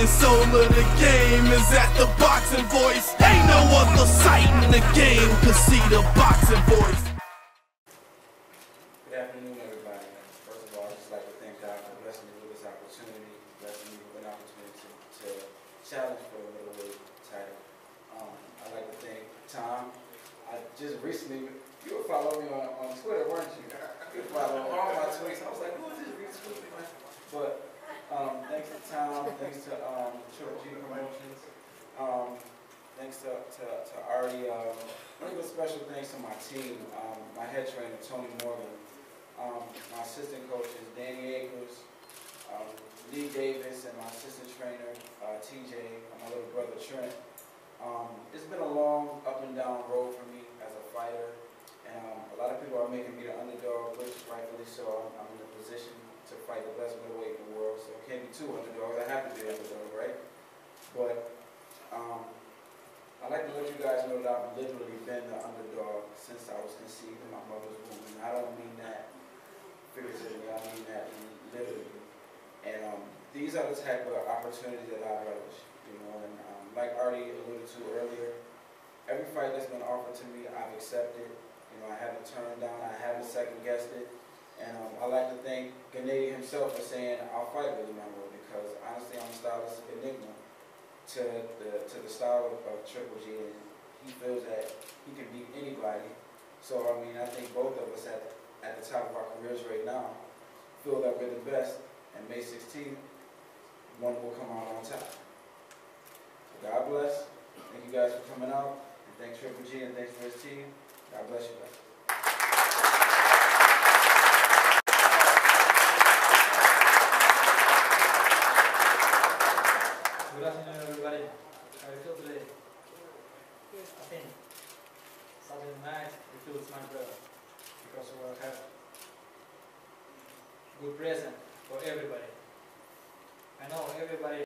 and soul of the game is at the boxing voice. Ain't no other sight in the game could see the boxing voice. Good afternoon, everybody. First of all, I'd just like to thank God for blessing me with this opportunity, blessing me with an opportunity to challenge for a middleweight title. I'd like to thank Tom. I just recently, you were following me on Twitter, weren't you? You were following all my tweets. I was like, who is this retweeting? But thanks to Tom, thanks to Triple G Promotions, thanks to Artie. I want to give a special thanks to my team, my head trainer, Tony Morgan, my assistant coaches, Danny Akers, Lee Davis, and my assistant trainer, TJ, and my little brother, Trent. It's been a long up and down road for me as a fighter, and a lot of people are making me the underdog, which rightfully so. I'm in a position to fight the best middleweight in the world, so it can't be two underdogs. I have to be an underdog, right? But I'd like to let you guys know that I've literally been the underdog since I was conceived in my mother's womb. And I don't mean that figuratively, I mean that literally. And these are the type of opportunities that I relish, you know. And like Artie alluded to earlier, every fight that's been offered to me, I've accepted. You know, I haven't turned down, I haven't second guessed it. And I like to thank Gennady himself for saying, I'll fight with you, my boy, because honestly, I'm a stylistic enigma to the style of Triple G, and he feels that he can beat anybody. So, I mean, I think both of us at the top of our careers right now feel that we're the best, and May 16th, one will come out on top. So God bless. Thank you guys for coming out, and thanks Triple G, and thanks for his team. God bless you guys. Good afternoon, everybody. How do you feel today? Good. I think Saturday night we feel it's much better because we will have good present for everybody. I know everybody.